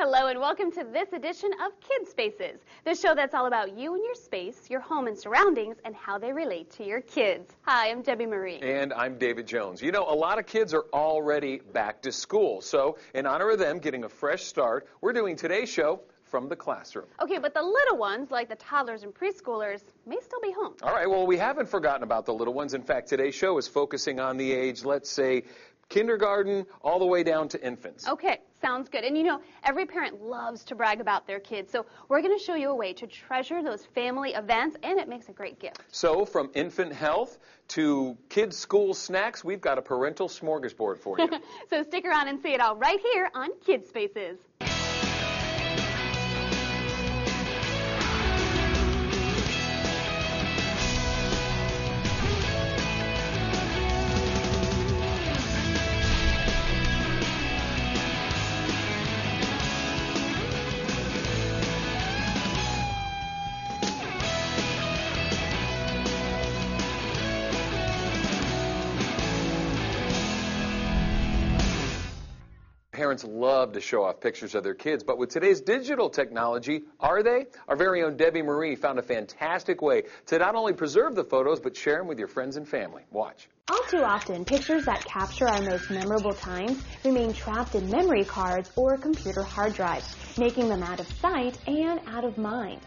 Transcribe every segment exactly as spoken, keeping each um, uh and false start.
Hello and welcome to this edition of Kids Spaces, the show that's all about you and your space, your home and surroundings, and how they relate to your kids. Hi, I'm Debbie Marie. And I'm David Jones. You know, a lot of kids are already back to school, so in honor of them getting a fresh start, we're doing today's show from the classroom. Okay, but the little ones, like the toddlers and preschoolers, may still be home. All right, well, we haven't forgotten about the little ones. In fact, today's show is focusing on the age, let's say, kindergarten all the way down to infants. Okay, sounds good. And you know, every parent loves to brag about their kids, so we're going to show you a way to treasure those family events, and it makes a great gift. So from infant health to kids' school snacks, we've got a parental smorgasbord for you. So stick around and see it all right here on Kids Spaces. Parents love to show off pictures of their kids, but with today's digital technology, are they? Our very own Debbie Marie found a fantastic way to not only preserve the photos, but share them with your friends and family. Watch. All too often, pictures that capture our most memorable times remain trapped in memory cards or computer hard drives, making them out of sight and out of mind.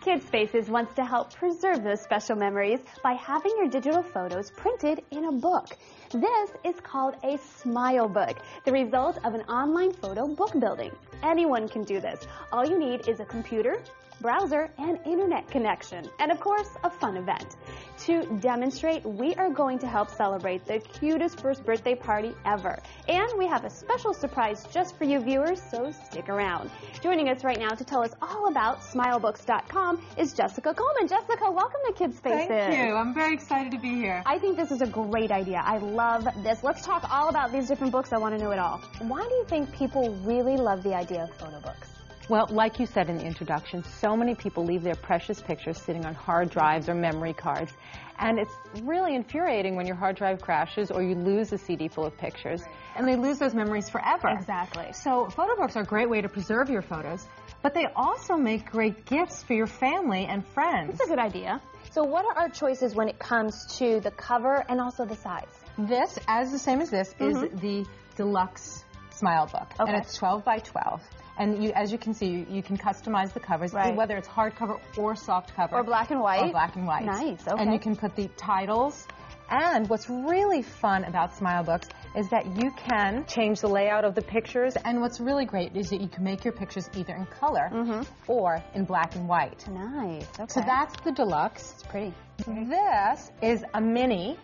Kids Spaces wants to help preserve those special memories by having your digital photos printed in a book. This is called a Smile Book, the result of an online photo book building. Anyone can do this. All you need is a computer, browser, and internet connection, and of course, a fun event. To demonstrate, we are going to help celebrate the cutest first birthday party ever. And we have a special surprise just for you viewers, so stick around. Joining us right now to tell us all about Smile Books dot com is Jessica Coleman. Jessica, welcome to Kids Spaces. Thank you. I'm very excited to be here. I think this is a great idea. I love this. Let's talk all about these different books. I want to know it all. Why do you think people really love the idea of photo books? Well, like you said in the introduction, so many people leave their precious pictures sitting on hard drives or memory cards. And it's really infuriating when your hard drive crashes or you lose a C D full of pictures. And they lose those memories forever. Exactly. So photo books are a great way to preserve your photos, but they also make great gifts for your family and friends. That's a good idea. So what are our choices when it comes to the cover and also the size? This, as the same as this, mm-hmm. is the deluxe Smile Book. Okay. And it's twelve by twelve. And you, as you can see, you, you can customize the covers, right. whether it's hardcover or soft cover. Or black and white. Or black and white. Nice, okay. And you can put the titles. And what's really fun about Smile Books is that you can change the layout of the pictures. And what's really great is that you can make your pictures either in color mm-hmm. or in black and white. Nice, okay. So that's the deluxe. It's pretty. This is a mini,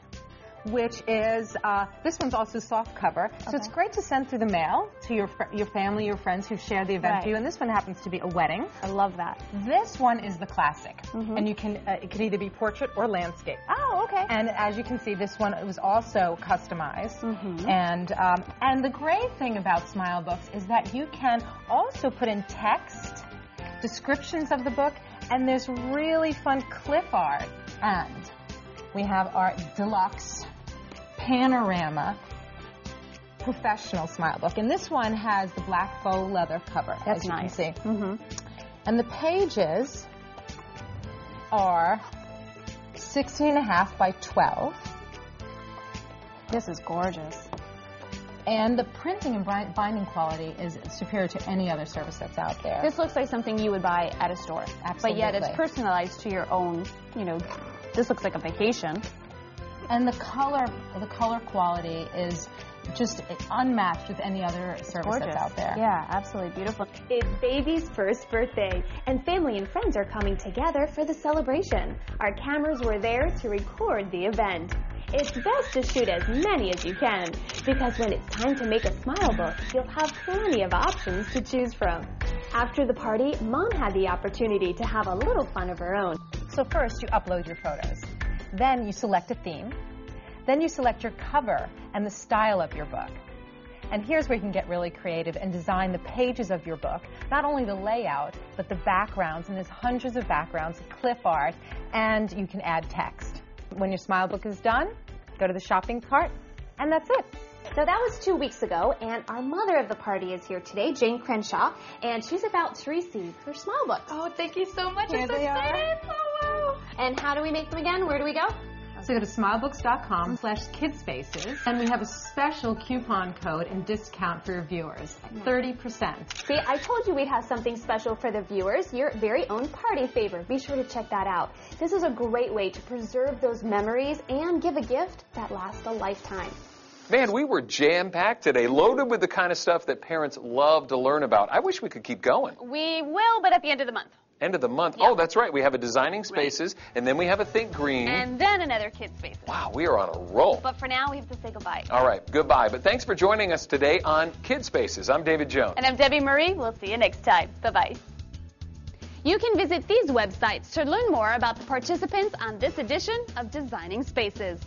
which is, uh, this one's also soft cover. Okay. So it's great to send through the mail to your your family, your friends who share the event right. with you. And this one happens to be a wedding. I love that. This one is the classic. Mm-hmm. And you can, uh, it could either be portrait or landscape. Oh, okay. And as you can see, this one was also customized. Mm-hmm. And, um, and the great thing about Smile Books is that you can also put in text, descriptions of the book, and there's really fun clip art. And we have our deluxe panorama professional Smile Book, and this one has the black faux leather cover. That's as you nice. Can see. Mm-hmm. And the pages are sixteen and a half by twelve. This is gorgeous. And the printing and binding quality is superior to any other service that's out there. This looks like something you would buy at a store. Absolutely. But yet it's personalized to your own, you know, this looks like a vacation. And the color, the color quality is just unmatched with any other service that's out there. Yeah, absolutely beautiful. It's baby's first birthday, and family and friends are coming together for the celebration. Our cameras were there to record the event. It's best to shoot as many as you can, because when it's time to make a smile book, you'll have plenty of options to choose from. After the party, Mom had the opportunity to have a little fun of her own. So first, you upload your photos. Then you select a theme. Then you select your cover and the style of your book. And here's where you can get really creative and design the pages of your book, not only the layout, but the backgrounds, and there's hundreds of backgrounds, clip art, and you can add text. When your Smile Book is done, go to the shopping cart, and that's it. So that was two weeks ago, and our mother of the party is here today, Jane Crenshaw, and she's about to receive her Smile Books. Oh, thank you so much. Here it's they exciting. Are. Oh, wow. And how do we make them again? Where do we go? So go to SmileBooks.com slash KidSpaces, and we have a special coupon code and discount for your viewers, thirty percent. See, I told you we'd have something special for the viewers, your very own party favor. Be sure to check that out. This is a great way to preserve those memories and give a gift that lasts a lifetime. Man, we were jam-packed today, loaded with the kind of stuff that parents love to learn about. I wish we could keep going. We will, but at the end of the month. End of the month. Yep. Oh, that's right. We have a Designing Spaces, right. And then we have a Think Green. And then another Kids Spaces. Wow, we are on a roll. But for now, we have to say goodbye. All right, goodbye. But thanks for joining us today on Kids Spaces. I'm David Jones. And I'm Debbie Marie. We'll see you next time. Bye-bye. You can visit these websites to learn more about the participants on this edition of Designing Spaces.